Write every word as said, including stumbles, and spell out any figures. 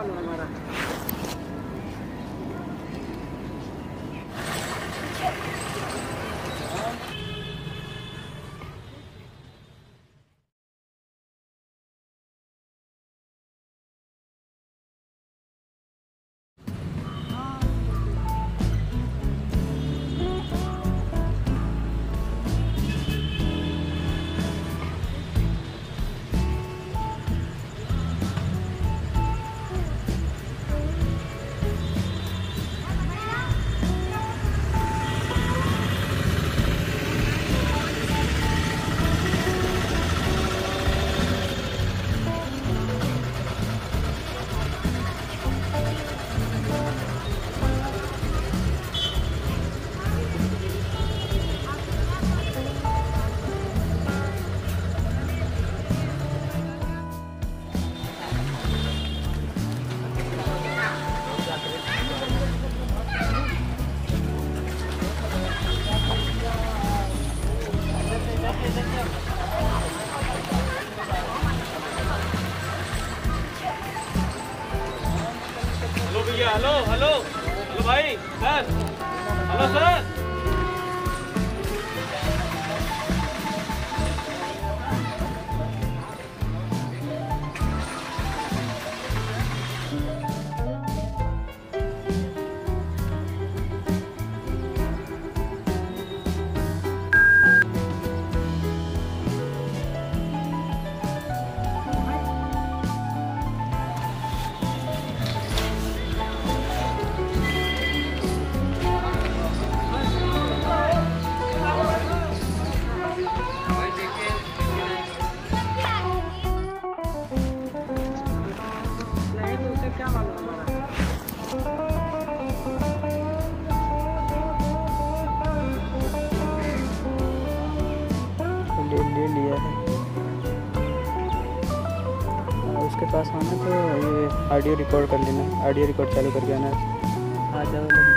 Hello hello hello भाई sir, hello sir. ले लिया है उसके पास आना तो ये ऑडियो रिकॉर्ड कर लेना, ऑडियो रिकॉर्ड चालू करके आना। आ जाओ।